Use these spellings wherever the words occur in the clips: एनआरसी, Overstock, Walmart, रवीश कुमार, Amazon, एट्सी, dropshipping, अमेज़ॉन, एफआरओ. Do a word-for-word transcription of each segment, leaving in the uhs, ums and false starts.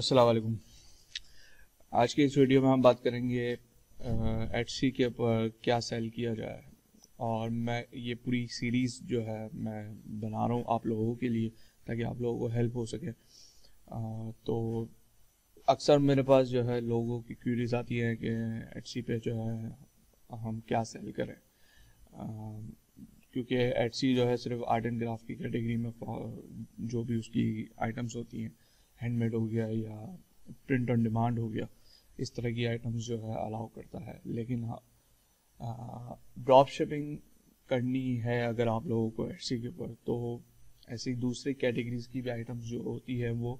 अस्सलाम वालेकुम। आज के इस वीडियो में हम बात करेंगे एट्सी के ऊपर क्या सेल किया जाए, और मैं ये पूरी सीरीज़ जो है मैं बना रहा हूँ आप लोगों के लिए ताकि आप लोगों को हेल्प हो सके। uh, तो अक्सर मेरे पास जो है लोगों की क्यूरीज आती है कि एट्सी पे जो है हम क्या सेल करें, uh, क्योंकि एट्सी जो है सिर्फ आर्ट एंड क्राफ्ट की कैटेगरी में जो भी उसकी आइटम्स होती हैं, हैंडमेड हो गया या प्रिंट ऑन डिमांड हो गया, इस तरह की आइटम्स जो है अलाउ करता है। लेकिन हाँ, ड्रॉप शिपिंग करनी है अगर आप लोगों को एट्सी के ऊपर, तो ऐसी दूसरी कैटेगरीज की भी आइटम्स जो होती है वो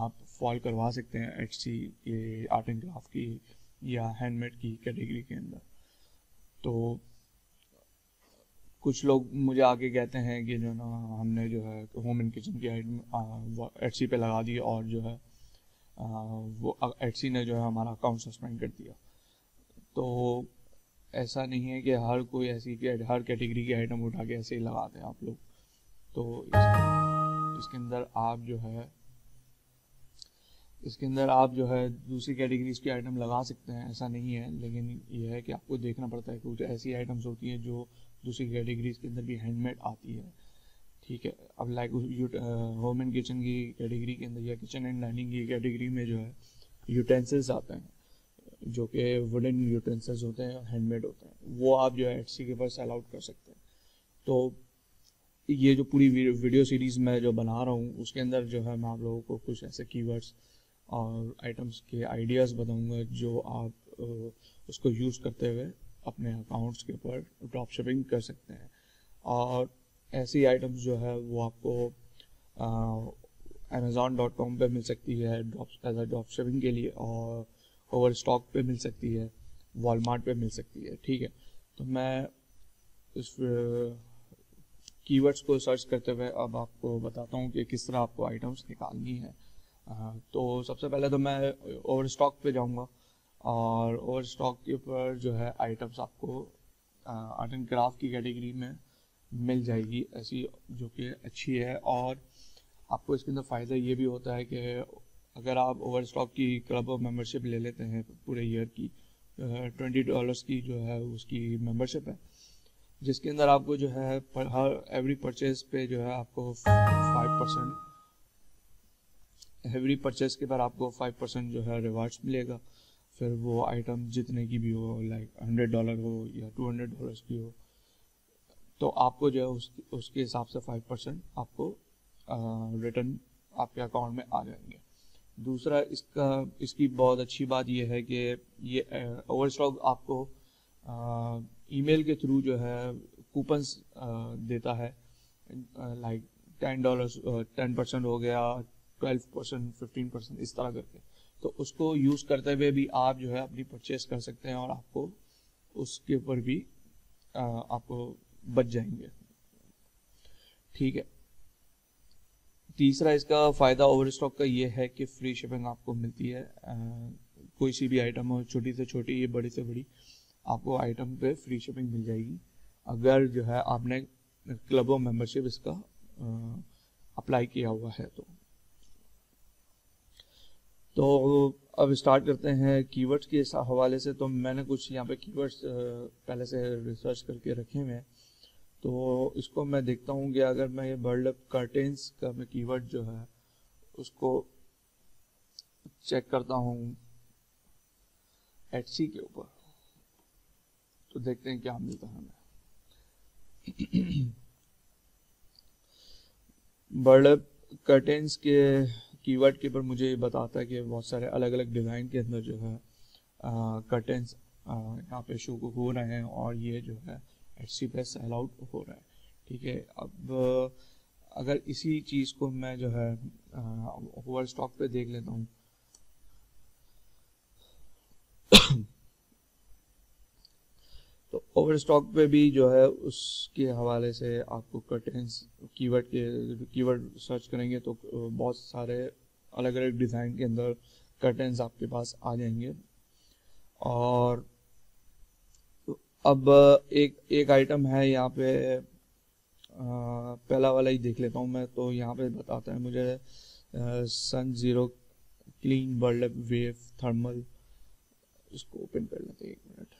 आप फॉल करवा सकते हैं एट्सी के आर्ट एंड क्राफ्ट की या हैंडमेड की कैटेगरी के अंदर। तो कुछ लोग मुझे आगे कहते हैं कि जो ना हमने जो है होम एंड किचन की आइटम एट्सी पे लगा दी और जो है आ, वो एट्सी ने जो है हमारा अकाउंट सस्पेंड कर दिया। तो ऐसा नहीं है कि हर कोई ऐसी हर कैटेगरी की आइटम उठा के ऐसे ही लगाते हैं आप लोग। तो इसके, इसके अंदर आप जो है इसके अंदर आप जो है दूसरी कैटेगरीज की आइटम लगा सकते हैं, ऐसा नहीं है। लेकिन यह है कि आपको देखना पड़ता है, कुछ ऐसी आइटम्स होती हैं जो दूसरी कैटेगरीज के अंदर भी हैंडमेड आती है, ठीक है। अब लाइक होम एंड किचन की कैटेगरी के अंदर या किचन एंड डाइनिंग की कैटेगरी में जो है यूटेंसिल्स आते हैं जो कि वुडन यूटेंसिल्स होते हैं, हैंडमेड होते हैं, वो आप जो है एट्सी के ऊपर सेल आउट कर सकते हैं। तो ये जो पूरी वीडियो सीरीज़ मैं जो बना रहा हूँ उसके अंदर जो है मैं आप लोगों को कुछ ऐसे कीवर्ड्स और आइटम्स के आइडियाज़ बताऊँगा जो आप उसको यूज़ करते हुए अपने अकाउंट्स के ऊपर ड्रॉप शिपिंग कर सकते हैं। और ऐसी आइटम्स जो है वो आपको अमेज़ॉन डॉट कॉम पर मिल सकती है drop as a drop shipping के लिए, और ओवरस्टॉक पे मिल सकती है, वॉलमार्ट पे मिल सकती है, ठीक है। तो मैं इस कीवर्ड्स को सर्च करते हुए अब आपको बताता हूँ कि किस तरह आपको आइटम्स निकालनी है। uh, तो सबसे पहले तो मैं ओवरस्टॉक पे जाऊँगा और ओवरस्टॉक के ऊपर जो है आइटम्स आपको आर्ट एंड क्राफ्ट की कैटेगरी में मिल जाएगी ऐसी जो कि अच्छी है। और आपको इसके अंदर फ़ायदा ये भी होता है कि अगर आप ओवरस्टॉक की क्लब मेंबरशिप ले लेते हैं पूरे ईयर की ट्वेंटी डॉलर्स की जो है उसकी मेंबरशिप है, जिसके अंदर आपको जो है हर एवरी परचेज पे जो है आपको फाइव परसेंट एवरी परचेज के पर आपको फाइव परसेंट जो है रिवार्ड्स मिलेगा। फिर वो आइटम जितने की भी हो, लाइक हंड्रेड डॉलर हो या टू हंड्रेड डॉलर्स की हो, तो आपको जो है उस, उसके हिसाब से फाइव परसेंट आपको रिटर्न आपके अकाउंट में आ जाएंगे। दूसरा इसका इसकी बहुत अच्छी बात ये है कि ये ओवरस्टॉक आपको ईमेल के थ्रू जो है कूपन्स देता है, like ten dollars ten percent हो गया, ट्वेल्व परसेंट फिफ्टीन परसेंट इस तरह करके। तो उसको यूज़ करते हुए भी आप जो है अपनी परचेस कर सकते हैं और आपको उसके ऊपर भी आ, आपको बच जाएंगे, ठीक है। तीसरा इसका फ़ायदा ओवरस्टॉक का ये है कि फ्री शिपिंग आपको मिलती है, आ, कोई सी भी आइटम हो, छोटी से छोटी या बड़ी से बड़ी, आपको आइटम पे फ्री शिपिंग मिल जाएगी अगर जो है आपने क्लब और मेम्बरशिप इसका अप्लाई किया हुआ है। तो तो अब स्टार्ट करते हैं कीवर्ड्स के हवाले से। तो मैंने कुछ यहाँ पे कीवर्ड्स पहले से रिसर्च करके रखे हुए हैं, तो इसको मैं देखता हूँ कि अगर मैं ये बर्ड कर्टेंस का मैं कीवर्ड जो है उसको चेक करता हूँ एट्सी के ऊपर, तो देखते हैं क्या मिलता है हमें। बर्ड कर्टेंस के कीवर्ड के ऊपर मुझे बताता है कि बहुत सारे अलग अलग डिज़ाइन के अंदर जो है कर्टेंस यहाँ पे शो हो रहे हैं और ये जो है एट्सी पे सेल आउट हो रहा है, ठीक है। अब अगर इसी चीज़ को मैं जो है ओवरस्टॉक पे देख लेता हूँ तो ओवरस्टॉक पे भी जो है उसके हवाले से आपको कर्टेंस कीवर्ड के कीवर्ड सर्च करेंगे तो बहुत सारे अलग अलग डिज़ाइन के अंदर कर्टेंस आपके पास आ जाएंगे। और अब एक एक आइटम है यहाँ पे, आ, पहला वाला ही देख लेता हूँ मैं। तो यहाँ पे बताता है मुझे Sun Zero clean world wave thermal, इसको ओपन कर लेते हैं एक मिनट।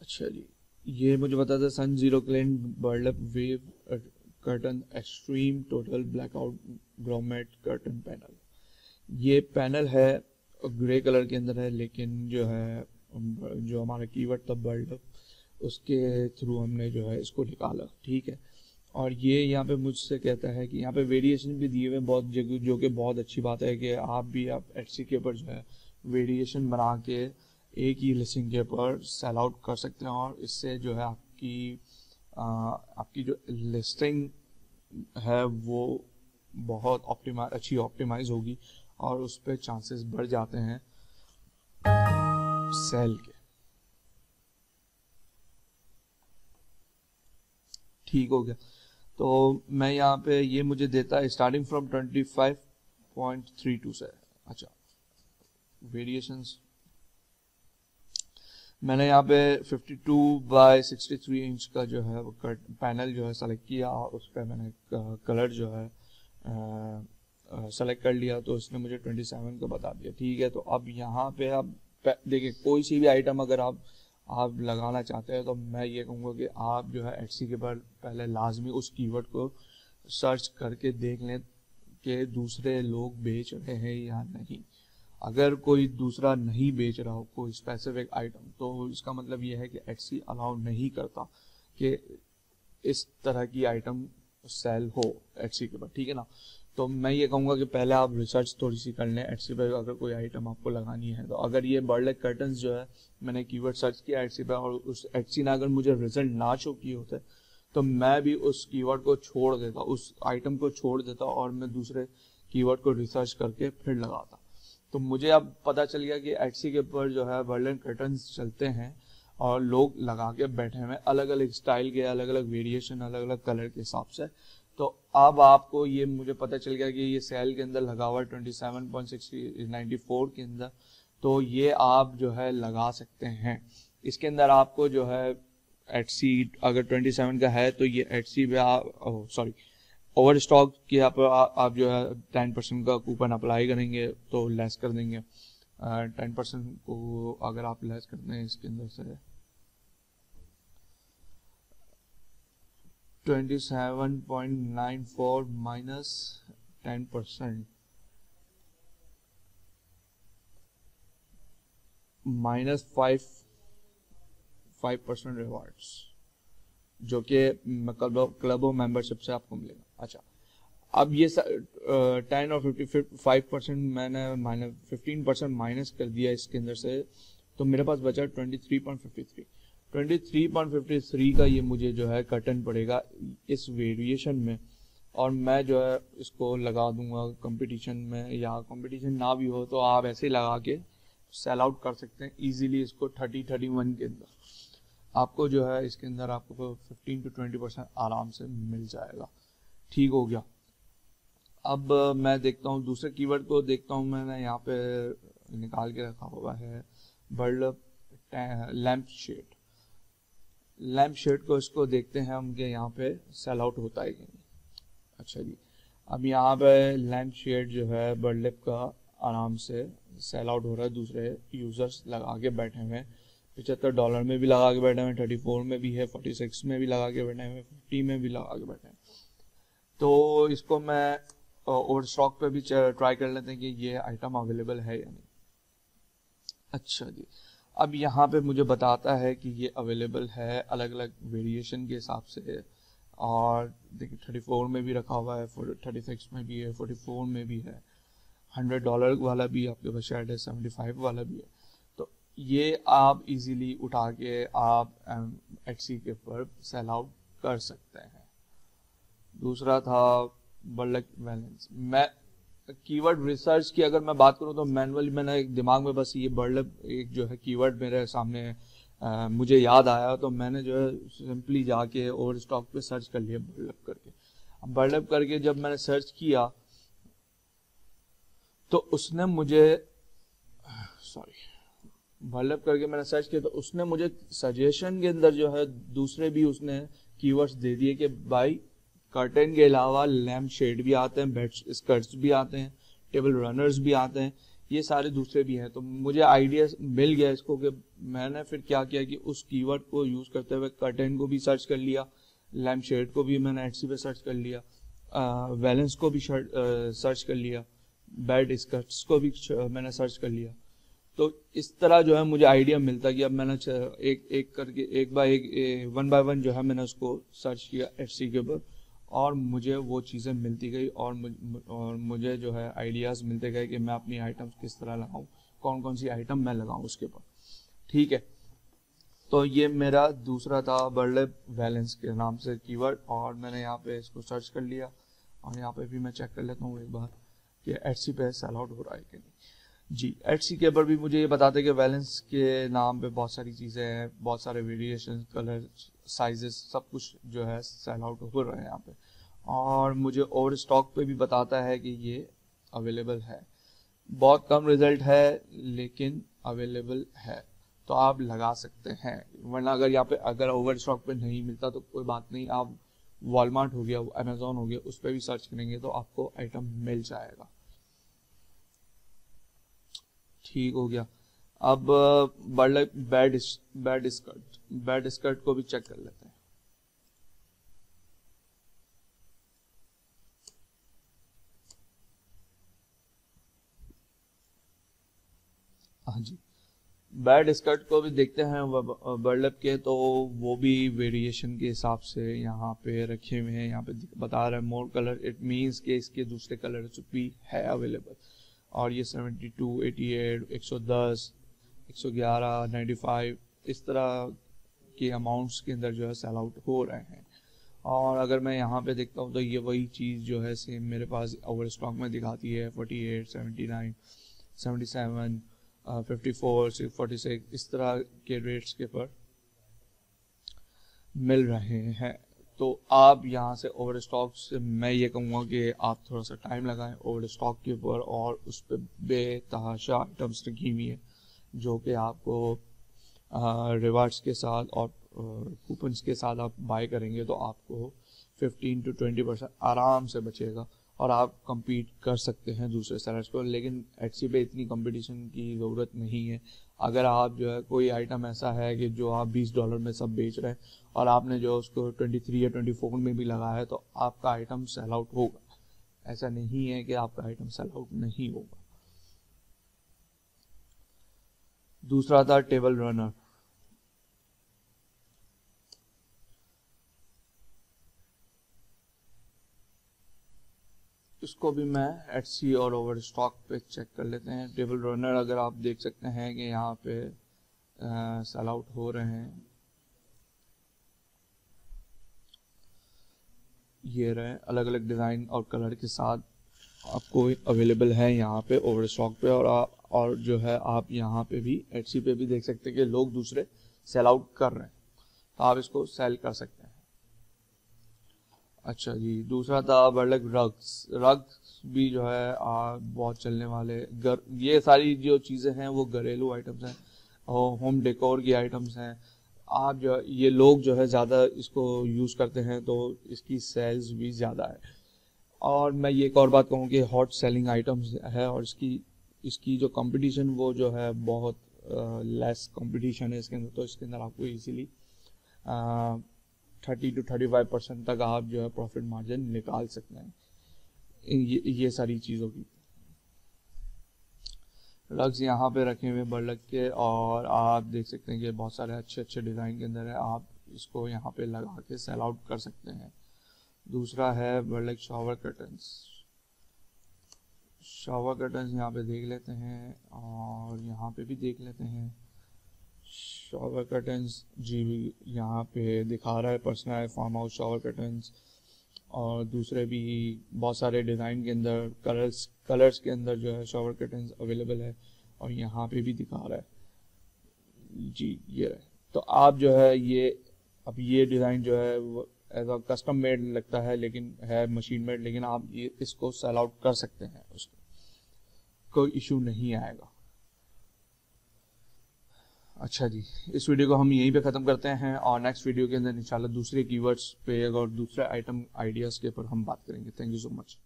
अच्छा जी, ये मुझे बता था Sun Zero clean world wave curtain extreme total blackout grommet curtain panel. ये पैनल है ग्रे कलर के अंदर है, लेकिन जो है जो हमारा कीवर्ड था वर्ल्ड उसके थ्रू हमने जो है इसको निकाला, ठीक है। और ये यहाँ पे मुझसे कहता है कि यहाँ पे वेरिएशन भी दिए हुए बहुत जगह, जो कि बहुत अच्छी बात है कि आप भी आप एट्सी के ऊपर जो है वेरिएशन बना के एक ही लिस्टिंग के ऊपर सेल आउट कर सकते हैं, और इससे जो है आपकी आ, आपकी जो लिस्टिंग है वो बहुत ऑप्टिमाइज अच्छी ऑप्टिमाइज होगी और उस पर चांसेस बढ़ जाते हैं सेल के, ठीक हो गया। तो मैं यहाँ पे ये मुझे देता है starting from twenty five point three two से। अच्छा वेरिएशंस मैंने यहाँ पे fifty two by sixty three inch का जो है वो पैनल जो है सेलेक्ट किया और उस पर मैंने कलर जो है आ, सेलेक्ट कर लिया, तो इसने मुझे ट्वेंटी सेवन का बता दिया, ठीक है। तो अब यहाँ पे आप देखिए कोई सी भी आइटम अगर आप आप लगाना चाहते हैं तो मैं ये कहूँगा कि आप जो है एट्सी के पर पहले लाजमी उस कीवर्ड को सर्च करके देख लें कि दूसरे लोग बेच रहे हैं या नहीं। अगर कोई दूसरा नहीं बेच रहा हो कोई स्पेसिफिक आइटम, तो इसका मतलब ये है कि एट्सी अलाउ नहीं करता कि इस तरह की आइटम सेल हो एट्सी के पर, ठीक है ना। तो मैं ये कहूँगा कि पहले आप रिसर्च थोड़ी सी कर लें एट्सी पे, अगर कोई आइटम आपको लगानी है तो। अगर ये बर्लैक कर्टन्स जो है मैंने कीवर्ड सर्च किया एट्सी पे और उस एट्सी ने अगर मुझे रिजल्ट ना शो किए होते तो मैं भी उस कीवर्ड को छोड़ देता, उस आइटम को छोड़ देता और मैं दूसरे कीवर्ड को रिसर्च करके फिर लगाता। तो मुझे अब पता चल गया कि एट्सी के ऊपर जो है बर्लैक कर्टन्स चलते हैं और लोग लगा के बैठे हैं अलग अलग स्टाइल के, अलग अलग वेरिएशन, अलग अलग कलर के हिसाब से। तो अब आपको ये मुझे पता चल गया कि ये सेल के अंदर लगा हुआ twenty seven point six nine four के अंदर, तो ये आप जो है लगा सकते हैं। इसके अंदर आपको जो है एट्सी अगर ट्वेंटी सेवन का है तो ये एट्सी पे आप सॉरी ओवर स्टॉक के यहाँ पर आप जो है टेन परसेंट का कूपन अप्लाई करेंगे तो लेस कर देंगे, टेन परसेंट को अगर आप लेस करते हैं इसके अंदर से twenty seven point nine four minus ten percent minus five five percent rewards जो कि क्लब और मेंबरशिप से आपको मिलेगा। अच्छा अब ये टेन और फिफ्टी फाइव परसेंट मैंने माइनस फिफ्टीन परसेंट माइनस कर दिया इसके अंदर से, तो मेरे पास बचा twenty three point fifty three. Twenty three point fifty three का ये मुझे जो है कर्टन पड़ेगा इस वेरिएशन में, और मैं जो है इसको लगा दूंगा कंपटीशन में, या कंपटीशन ना भी हो तो आप ऐसे लगा के सेल आउट कर सकते हैं इजीली इसको थर्टी थर्टी वन के अंदर। आपको जो है इसके अंदर आपको फिफ्टीन टू ट्वेंटी परसेंट आराम से मिल जाएगा, ठीक हो गया। अब मैं देखता हूँ दूसरे कीवर्ड को देखता हूँ, मैंने यहाँ पे निकाल के रखा हुआ है burlap lamp shade. Lamp shade को इसको देखते हैं हम कि यहाँ पे सेल आउट होता है कि नहीं। अच्छा जी अब यहाँ पे लैम्प शेड जो है बर्लैप का आराम से सेल आउट हो रहा है, दूसरे यूजर्स लगा के बैठे हुए पचहत्तर डॉलर में भी लगा के बैठे हुए, थर्टी फोर में भी है, फोर्टी सिक्स में भी लगा के बैठे हुए, फिफ्टी में भी लगा के बैठे हैं। तो इसको मैं ओवरस्टॉक पे भी ट्राई कर लेते हैं कि ये आइटम अवेलेबल है या नहीं। अच्छा जी अब यहाँ पे मुझे बताता है कि ये अवेलेबल है अलग अलग वेरिएशन के हिसाब से, और देखिए थर्टी फोर में भी रखा हुआ है, थर्टी सिक्स में भी है, फोर्टी फोर में भी है, हंड्रेड डॉलर वाला भी आपके पास शायद है, सेवेंटी फाइव वाला भी है। तो ये आप इजीली उठा के आप एट्सी के ऊपर सेल आउट कर सकते हैं। दूसरा था बर्लैक बैलेंस। मैं कीवर्ड रिसर्च की अगर मैं बात करूं तो मैनुअली मैंने एक दिमाग में बस ये बर्लैप एक जो है कीवर्ड मेरे सामने आ, मुझे याद आया, तो मैंने जो है सिंपली जाके ओवरस्टॉक पे सर्च कर लिया बर्लैप करके। अब बर्लैप करके जब मैंने सर्च किया तो उसने मुझे सॉरी वर्ल्ड करके मैंने सर्च किया तो उसने मुझे सजेशन के अंदर जो है दूसरे भी उसने कीवर्ड्स दे दिए कि भाई कर्टन के अलावा लैम्प शेड भी आते हैं, बेड स्कर्ट्स भी आते हैं, टेबल रनर्स भी आते हैं, ये सारे दूसरे भी हैं। तो मुझे आइडिया मिल गया इसको कि मैंने फिर क्या किया कि उस कीवर्ड को यूज़ करते हुए कर्टन को भी सर्च कर लिया, लैम्प शेड को भी मैंने एट्सी पे सर्च कर लिया, बैलेंस को भी सर्च कर लिया, बेड स्कर्ट्स को भी मैंने सर्च कर लिया। तो इस तरह जो है मुझे आइडिया मिलता कि अब मैंने एक एक करके एक बाय एक वन बाय वन जो है मैंने उसको सर्च किया एट्सी के ऊपर और मुझे वो चीज़ें मिलती गई और मुझे, और मुझे जो है आइडियाज़ मिलते गए कि मैं अपनी आइटम्स किस तरह लगाऊं, कौन कौन सी आइटम मैं लगाऊं उसके ऊपर। ठीक है, तो ये मेरा दूसरा था बर्लेप बैलेंस के नाम से कीवर्ड और मैंने यहाँ पे इसको सर्च कर लिया और यहाँ पे भी मैं चेक कर लेता हूँ एक बार कि एट्सी पे सेल आउट हो रहा है कि नहीं। जी, एट्सी के ऊपर भी मुझे ये बताते कि बैलेंस के नाम पे बहुत सारी चीज़ें हैं, बहुत सारे वेरिएशन, कलर, साइजेस, सब कुछ जो है सेल आउट हो रहा है यहाँ पे। और मुझे ओवर स्टॉक पे भी बताता है कि ये अवेलेबल है, बहुत कम रिजल्ट है लेकिन अवेलेबल है तो आप लगा सकते हैं, वरना अगर यहाँ पे अगर ओवर स्टॉक पे नहीं मिलता तो कोई बात नहीं, आप वॉलमार्ट हो गया, अमेजोन हो गया, उस पर भी सर्च करेंगे तो आपको आइटम मिल जाएगा। ठीक हो गया, अब burlap bed bed skirt bed skirt को भी चेक कर लेते हैं। हाँ जी, बेड स्कर्ट को भी देखते हैं बर्लेप के, तो वो भी वेरिएशन के हिसाब से यहाँ पे रखे हुए हैं। यहाँ पे बता रहा है मोर कलर, इट मींस के इसके दूसरे कलर्स भी है अवेलेबल। और ये seventy two, eighty eight, one O दस, वन ओ ग्यारह, नाइन्टी फाइव इस तरह के अमाउंट्स के अंदर जो है सेल आउट हो रहे हैं। और अगर मैं यहाँ पे देखता हूँ तो ये वही चीज़ जो है सेम मेरे पास ओवर स्टॉक में दिखाती है forty eight, seventy nine, seventy seven, fifty four, forty six इस तरह के रेट्स के पर मिल रहे हैं। तो आप यहाँ से ओवर स्टॉक से मैं ये कहूँगा कि आप थोड़ा सा टाइम लगाएं ओवर स्टॉक के ऊपर और उस पर बेतहाशा आइटम्स रखी हुई है जो कि आपको रिवार्ड्स के साथ और कूपन्स के साथ आप बाय करेंगे तो आपको फिफ्टीन टू ट्वेंटी परसेंट आराम से बचेगा और आप कम्पीट कर सकते हैं दूसरे सेलर्स को। लेकिन एट्सी पे इतनी कंपटीशन की ज़रूरत नहीं है। अगर आप जो है कोई आइटम ऐसा है कि जो आप बीस डॉलर में सब बेच रहे हैं और आपने जो उसको तेईस या चौबीस में भी लगाया है तो आपका आइटम सेल आउट होगा, ऐसा नहीं है कि आपका आइटम सेल आउट नहीं होगा। दूसरा था टेबल रनर। इसको भी मैं एट्सी और ओवर स्टॉक पे चेक कर लेते हैं। टेबल रनर अगर आप देख सकते हैं कि यहाँ पे सेल आउट हो रहे हैं, ये रहे अलग अलग डिज़ाइन और कलर के साथ आपको अवेलेबल है यहाँ पे ओवर स्टॉक पे। और आ, और जो है आप यहाँ पे भी एट्सी पे भी देख सकते हैं कि लोग दूसरे सेल आउट कर रहे हैं तो आप इसको सेल कर सकते हैं। अच्छा जी, दूसरा था बर्लेप रग्स। रग्स भी जो है आ, बहुत चलने वाले घर, ये सारी जो चीज़ें हैं वो घरेलू आइटम्स हैं और होम डेकोर की आइटम्स हैं। आप जो ये लोग जो है ज़्यादा इसको यूज़ करते हैं तो इसकी सेल्स भी ज़्यादा है। और मैं ये एक और बात कहूँ कि हॉट सेलिंग आइटम्स है और इसकी इसकी जो कंपटीशन वो जो है बहुत लेस कंपटीशन है इसके अंदर, तो इसके अंदर आपको easily thirty two thirty five percent तक आप जो है प्रॉफिट मार्जिन निकाल सकते हैं ये, ये सारी चीज़ों की। रग्स यहाँ पे रखे हुए बर्लेप के और आप देख सकते हैं कि बहुत सारे अच्छे अच्छे डिज़ाइन के अंदर है, आप इसको यहाँ पे लगा के सेल आउट कर सकते हैं। दूसरा है burlap shower curtains. Shower curtains यहाँ पे देख लेते हैं और यहाँ पे भी देख लेते हैं। शॉवर कर्टन्स जी भी यहाँ पे दिखा रहा है, personal farm house shower curtains और दूसरे भी बहुत सारे डिज़ाइन के अंदर कलर्स कलर्स के अंदर जो है शॉवर कर्टन्स अवेलेबल है और यहाँ पे भी दिखा रहा है जी, ये रहा है। तो आप जो है ये अब ये डिज़ाइन जो है वो एज अ कस्टम मेड लगता है लेकिन है मशीन मेड, लेकिन आप ये इसको सेल आउट कर सकते हैं, उसको कोई इशू नहीं आएगा। अच्छा जी, इस वीडियो को हम यहीं पे ख़त्म करते हैं और नेक्स्ट वीडियो के अंदर इंशाल्लाह दूसरे कीवर्ड्स पे और दूसरे आइटम आइडियाज़ के ऊपर हम बात करेंगे। Thank you so much.